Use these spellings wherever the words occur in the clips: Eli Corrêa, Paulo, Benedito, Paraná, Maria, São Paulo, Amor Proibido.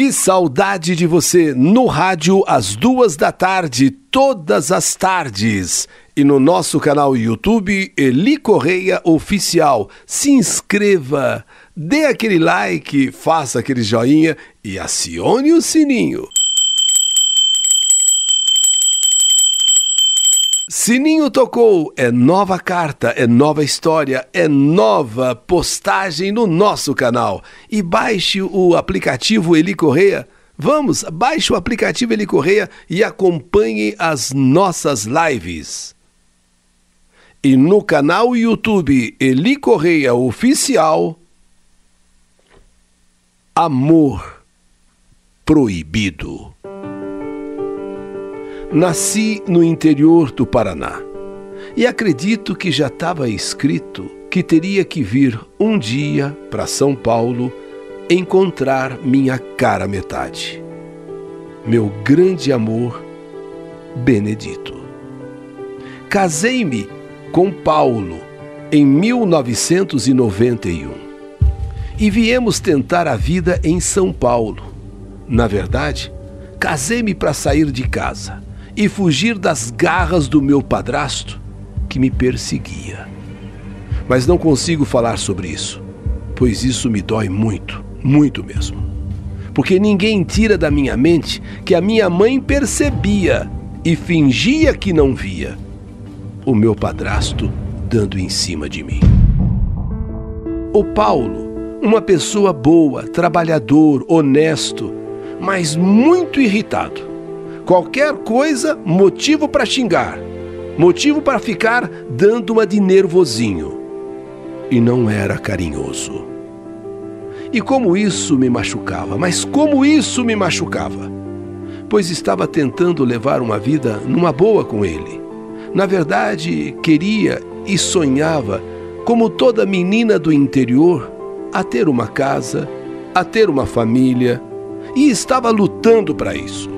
Que saudade de você no rádio às 2 da tarde, todas as tardes. E no nosso canal YouTube, Eli Corrêa Oficial. Se inscreva, dê aquele like, faça aquele joinha e acione o sininho. Sininho tocou, é nova carta, é nova história, é nova postagem no nosso canal. E baixe o aplicativo Eli Corrêa. Vamos, baixe o aplicativo Eli Corrêa e acompanhe as nossas lives. E no canal YouTube Eli Corrêa Oficial, Amor Proibido. Nasci no interior do Paraná e acredito que já estava escrito que teria que vir um dia para São Paulo encontrar minha cara metade, meu grande amor, Benedito. Casei-me com Paulo em 1991 e viemos tentar a vida em São Paulo. Na verdade, casei-me para sair de casa e fugir das garras do meu padrasto que me perseguia. Mas não consigo falar sobre isso, pois isso me dói muito, muito mesmo. Porque ninguém tira da minha mente que a minha mãe percebia e fingia que não via o meu padrasto dando em cima de mim. O Paulo, uma pessoa boa, trabalhador, honesto, mas muito irritado. Qualquer coisa, motivo para xingar, motivo para ficar dando uma de nervosinho. E não era carinhoso. E como isso me machucava, mas como isso me machucava? Pois estava tentando levar uma vida numa boa com ele. Na verdade, queria e sonhava, como toda menina do interior, a ter uma casa, a ter uma família, e estava lutando para isso.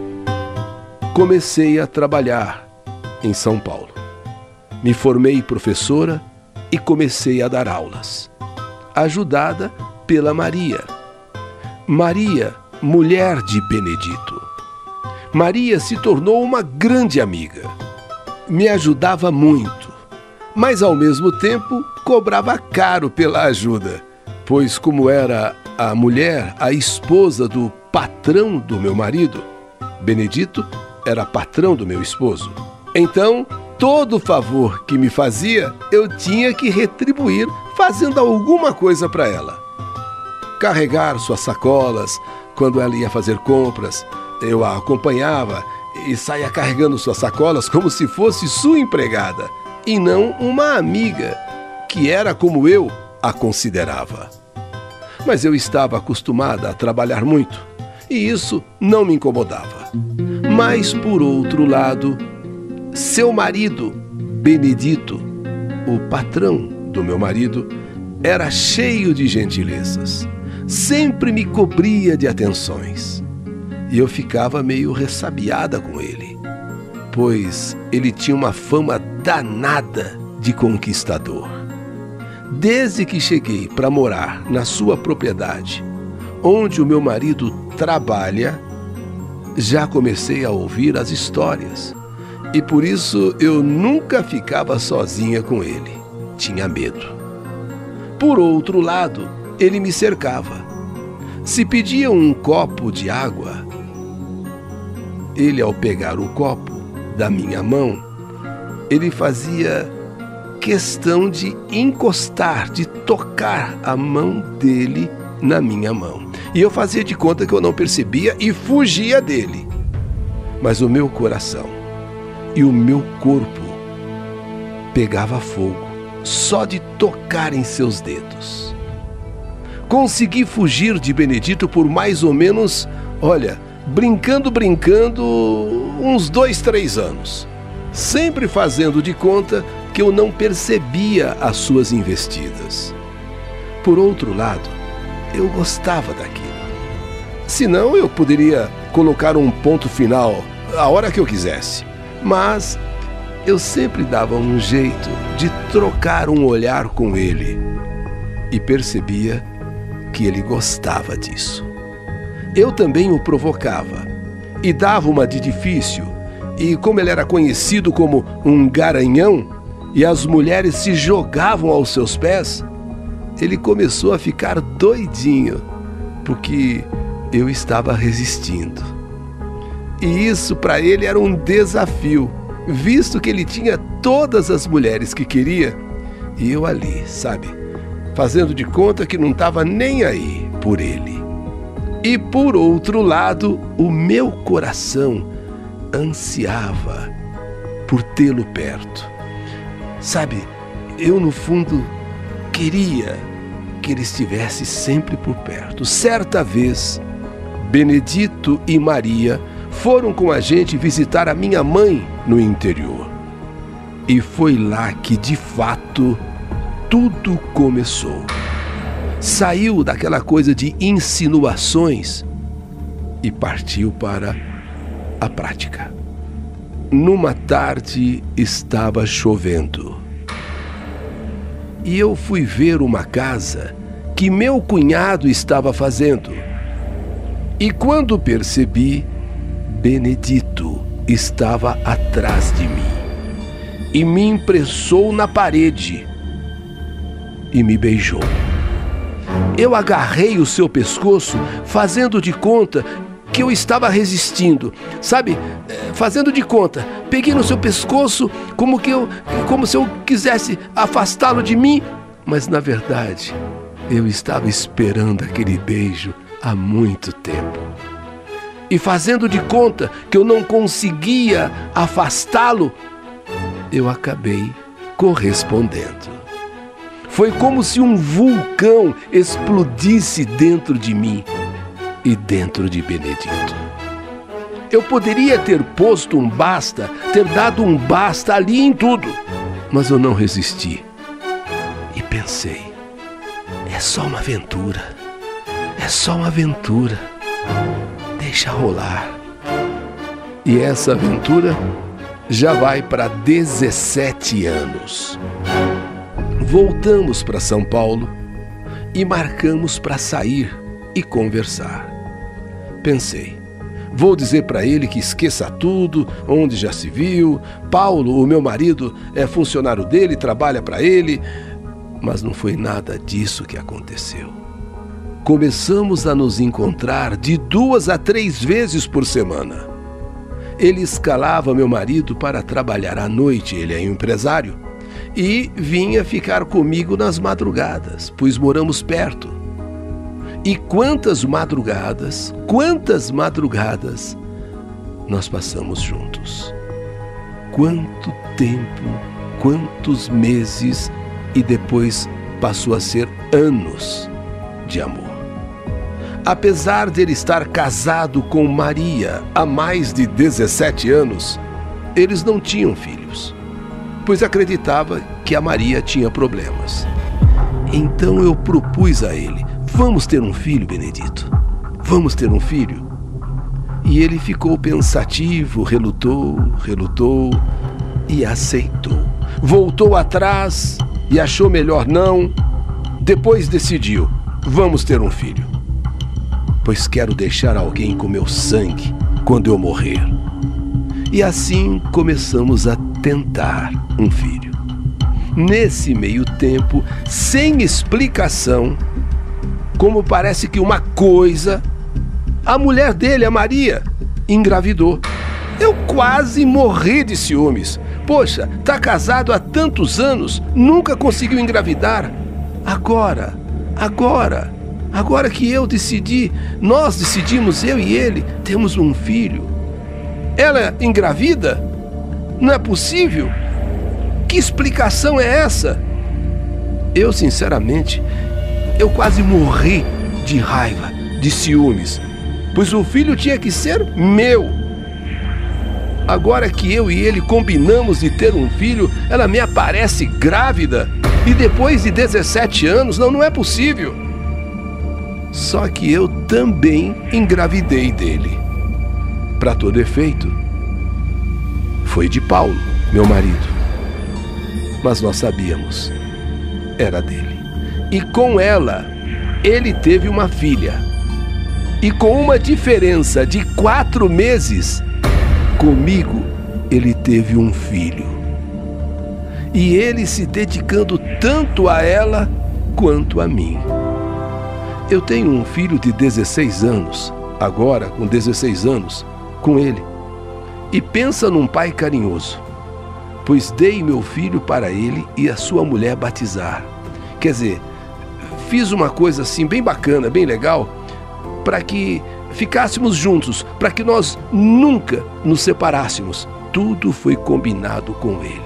Comecei a trabalhar em São Paulo. Me formei professora e comecei a dar aulas, ajudada pela Maria. Maria, mulher de Benedito. Maria se tornou uma grande amiga. Me ajudava muito, mas ao mesmo tempo cobrava caro pela ajuda, pois como era a mulher, a esposa do patrão do meu marido, Benedito era patrão do meu esposo. Então, todo favor que me fazia, eu tinha que retribuir fazendo alguma coisa para ela. Carregar suas sacolas, quando ela ia fazer compras, eu a acompanhava e saía carregando suas sacolas como se fosse sua empregada, e não uma amiga, que era como eu a considerava. Mas eu estava acostumada a trabalhar muito, e isso não me incomodava. Mas, por outro lado, seu marido, Benedito, o patrão do meu marido, era cheio de gentilezas. Sempre me cobria de atenções. E eu ficava meio ressabiada com ele, pois ele tinha uma fama danada de conquistador. Desde que cheguei para morar na sua propriedade, onde o meu marido trabalha, já comecei a ouvir as histórias. E por isso eu nunca ficava sozinha com ele. Tinha medo. Por outro lado, ele me cercava. Se pedia um copo de água, ele, ao pegar o copo da minha mão, ele fazia questão de encostar, de tocar a mão dele na minha mão. E eu fazia de conta que eu não percebia e fugia dele. Mas o meu coração e o meu corpo pegava fogo só de tocar em seus dedos. Consegui fugir de Benedito por mais ou menos, olha, brincando, uns 2, 3 anos. Sempre fazendo de conta que eu não percebia as suas investidas. Por outro lado, eu gostava daquilo. Senão eu poderia colocar um ponto final a hora que eu quisesse. Mas eu sempre dava um jeito de trocar um olhar com ele. E percebia que ele gostava disso. eu também o provocava e dava uma de difícil. E como ele era conhecido como um garanhão e as mulheres se jogavam aos seus pés, ele começou a ficar doidinho, porque eu estava resistindo. E isso para ele era um desafio, visto que ele tinha todas as mulheres que queria, e eu ali, sabe, fazendo de conta que não estava nem aí por ele. E por outro lado, o meu coração ansiava por tê-lo perto. Sabe, eu no fundo queria que ele estivesse sempre por perto. Certa vez, Benedito e Maria foram com a gente visitar a minha mãe no interior. E foi lá que, de fato, tudo começou. Saiu daquela coisa de insinuações e partiu para a prática. Numa tarde estava chovendo e eu fui ver uma casa que meu cunhado estava fazendo. E quando percebi, Benedito estava atrás de mim e me imprensou na parede e me beijou. Eu agarrei o seu pescoço, fazendo de conta que eu estava resistindo, sabe? Fazendo de conta. Peguei no seu pescoço como se eu quisesse afastá-lo de mim, mas na verdade eu estava esperando aquele beijo há muito tempo. E fazendo de conta que eu não conseguia afastá-lo, eu acabei correspondendo. Foi como se um vulcão explodisse dentro de mim e dentro de Benedito. Eu poderia ter posto um basta, ter dado um basta ali em tudo, mas eu não resisti. E pensei, é só uma aventura, é só uma aventura, deixa rolar. E essa aventura já vai para 17 anos. Voltamos para São Paulo e marcamos para sair e conversar. Pensei, vou dizer para ele que esqueça tudo, onde já se viu. Paulo, o meu marido, é funcionário dele, trabalha para ele. Mas não foi nada disso que aconteceu. Começamos a nos encontrar de 2 a 3 vezes por semana. Ele escalava meu marido para trabalhar à noite, ele é empresário. E vinha ficar comigo nas madrugadas, pois moramos perto. E quantas madrugadas nós passamos juntos. Quanto tempo, quantos meses, e depois passou a ser anos de amor. Apesar de ele estar casado com Maria há mais de 17 anos, eles não tinham filhos, pois acreditava que a Maria tinha problemas. Então eu propus a ele, vamos ter um filho, Benedito, vamos ter um filho. E ele ficou pensativo, relutou e aceitou. Voltou atrás e achou melhor não. Depois decidiu, vamos ter um filho, pois quero deixar alguém com meu sangue quando eu morrer. E assim começamos a tentar um filho. Nesse meio tempo, sem explicação, como parece que uma coisa, a mulher dele, a Maria, engravidou. Eu quase morri de ciúmes. Poxa, tá casado há tantos anos, nunca conseguiu engravidar. Agora que eu decidi, nós decidimos, eu e ele, temos um filho. Ela engravida? Não é possível? Que explicação é essa? Eu, sinceramente, eu quase morri de raiva, de ciúmes, pois o filho tinha que ser meu. Agora que eu e ele combinamos de ter um filho, ela me aparece grávida e depois de 17 anos, não é possível. Só que eu também engravidei dele. Para todo efeito, foi de Paulo, meu marido. Mas nós sabíamos, era dele. E com ela, ele teve uma filha, E com uma diferença de 4 meses, comigo ele teve um filho. E ele se dedicando tanto a ela quanto a mim. Eu tenho um filho de 16 anos, agora com 16 anos, com ele. E pensa num pai carinhoso, pois dei meu filho para ele e a sua mulher batizar. Quer dizer, fiz uma coisa assim bem bacana, bem legal, para que ficássemos juntos, para que nós nunca nos separássemos. Tudo foi combinado com ele.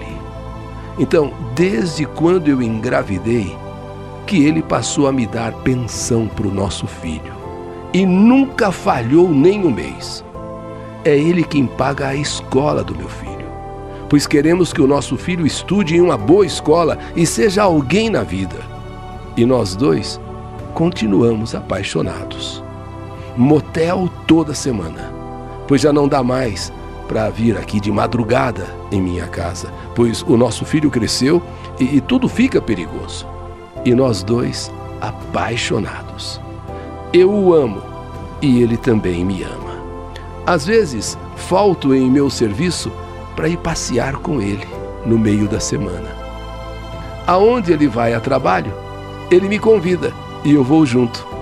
Então, desde quando eu engravidei, que ele passou a me dar pensão para o nosso filho. E nunca falhou nem um mês. É ele quem paga a escola do meu filho. Pois queremos que o nosso filho estude em uma boa escola e seja alguém na vida. E nós dois continuamos apaixonados. Motel toda semana, pois já não dá mais para vir aqui de madrugada em minha casa, pois o nosso filho cresceu e tudo fica perigoso. E nós dois apaixonados. Eu o amo e ele também me ama. Às vezes, falto em meu serviço para ir passear com ele no meio da semana. Aonde ele vai a trabalho, ele me convida e eu vou junto.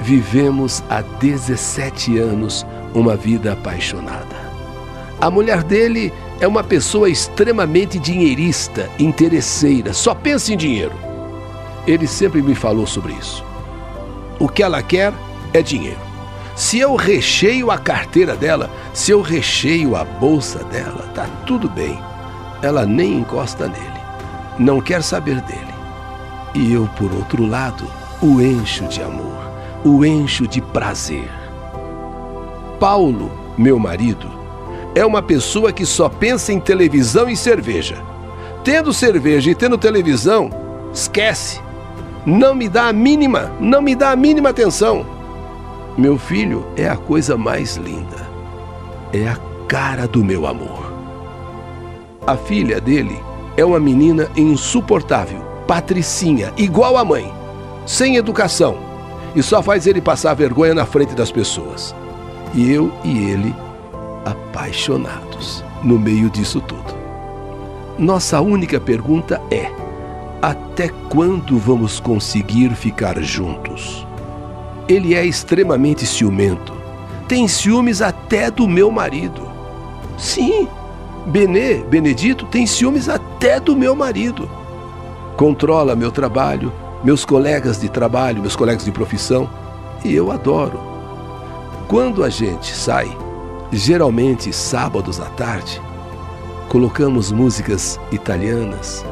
Vivemos há 17 anos uma vida apaixonada. A mulher dele é uma pessoa extremamente dinheirista, interesseira, só pensa em dinheiro. Ele sempre me falou sobre isso. O que ela quer é dinheiro. Se eu recheio a carteira dela, se eu recheio a bolsa dela, tá tudo bem. Ela nem encosta nele, não quer saber dele. E eu, por outro lado, o encho de amor, o encho de prazer. Paulo, meu marido, é uma pessoa que só pensa em televisão e cerveja. Tendo cerveja e tendo televisão, esquece. Não me dá a mínima, não me dá a mínima atenção. Meu filho é a coisa mais linda. É a cara do meu amor. A filha dele é uma menina insuportável, patricinha, igual a mãe, sem educação, e só faz ele passar vergonha na frente das pessoas. E eu e ele, apaixonados, no meio disso tudo. Nossa única pergunta é: até quando vamos conseguir ficar juntos? Ele é extremamente ciumento. Tem ciúmes até do meu marido. Sim, Benedito tem ciúmes até do meu marido. Controla meu trabalho, meus colegas de trabalho, meus colegas de profissão. E eu adoro. Quando a gente sai, geralmente sábados à tarde, colocamos músicas italianas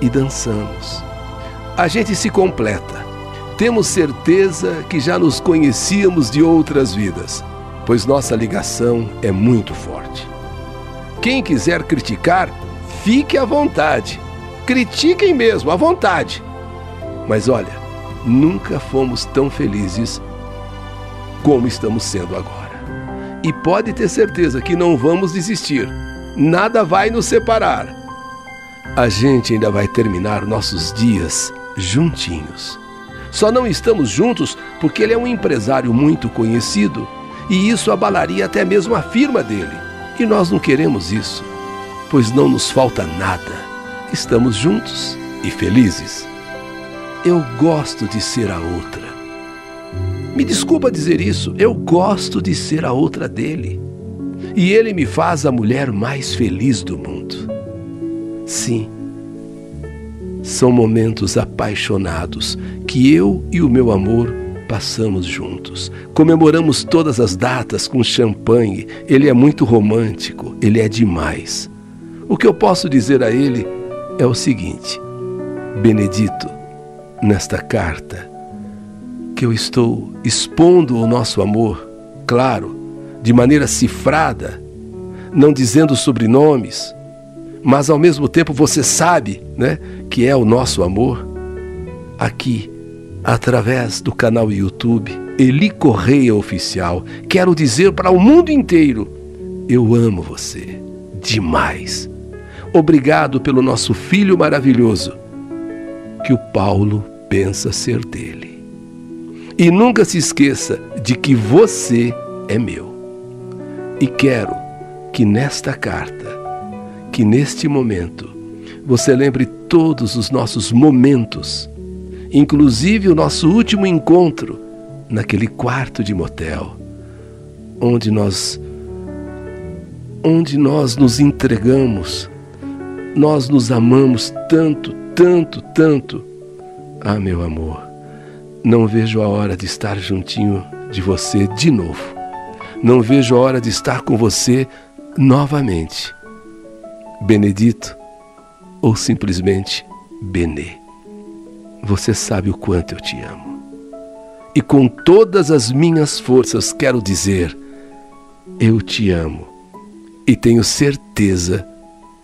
e dançamos. A gente se completa. Temos certeza que já nos conhecíamos de outras vidas, pois nossa ligação é muito forte. Quem quiser criticar, fique à vontade. Critiquem mesmo, à vontade. Mas olha, nunca fomos tão felizes como estamos sendo agora. E pode ter certeza que não vamos desistir. Nada vai nos separar. A gente ainda vai terminar nossos dias juntinhos. Só não estamos juntos porque ele é um empresário muito conhecido e isso abalaria até mesmo a firma dele. E nós não queremos isso, pois não nos falta nada. Estamos juntos e felizes. Eu gosto de ser a outra. Me desculpa dizer isso, eu gosto de ser a outra dele. E ele me faz a mulher mais feliz do mundo. Sim. São momentos apaixonados que eu e o meu amor passamos juntos. Comemoramos todas as datas com champanhe. Ele é muito romântico, ele é demais. O que eu posso dizer a ele é o seguinte: Benedito, nesta carta que eu estou expondo o nosso amor, claro, de maneira cifrada, não dizendo sobrenomes, mas ao mesmo tempo você sabe, né, que é o nosso amor. Aqui, através do canal YouTube Eli Corrêa Oficial, quero dizer para o mundo inteiro: eu amo você demais. Obrigado pelo nosso filho maravilhoso, que o Paulo pensa ser dele. E nunca se esqueça de que você é meu. E quero que nesta carta, que neste momento, você lembre todos os nossos momentos, inclusive o nosso último encontro naquele quarto de motel, onde nós nos entregamos, nós nos amamos tanto, tanto, tanto. Ah, meu amor, não vejo a hora de estar juntinho de você de novo. Não vejo a hora de estar com você novamente. Benedito, ou simplesmente Benê, você sabe o quanto eu te amo. E com todas as minhas forças quero dizer, eu te amo e tenho certeza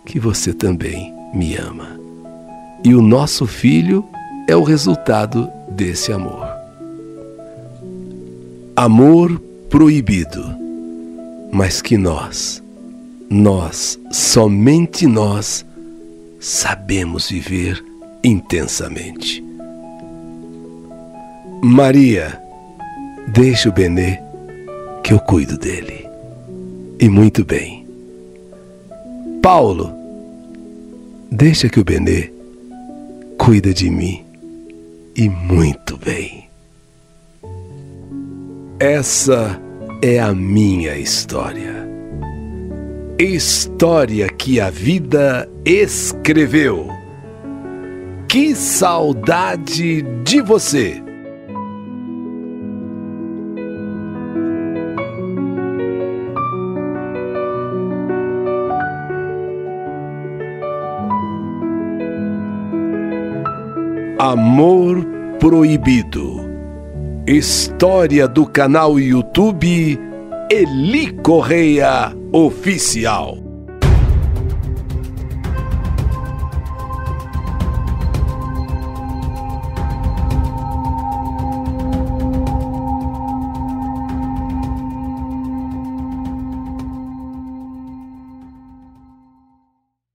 que você também me ama. E o nosso filho é o resultado desse amor. Amor proibido, mas que nós, somente nós, sabemos viver intensamente. Maria, deixa o Benê, que eu cuido dele. E muito bem. Paulo, deixa que o Benê cuida de mim. E muito bem. Essa é a minha história. História que a vida escreveu. Que saudade de você! Amor Proibido. História do canal YouTube Eli Corrêa Oficial.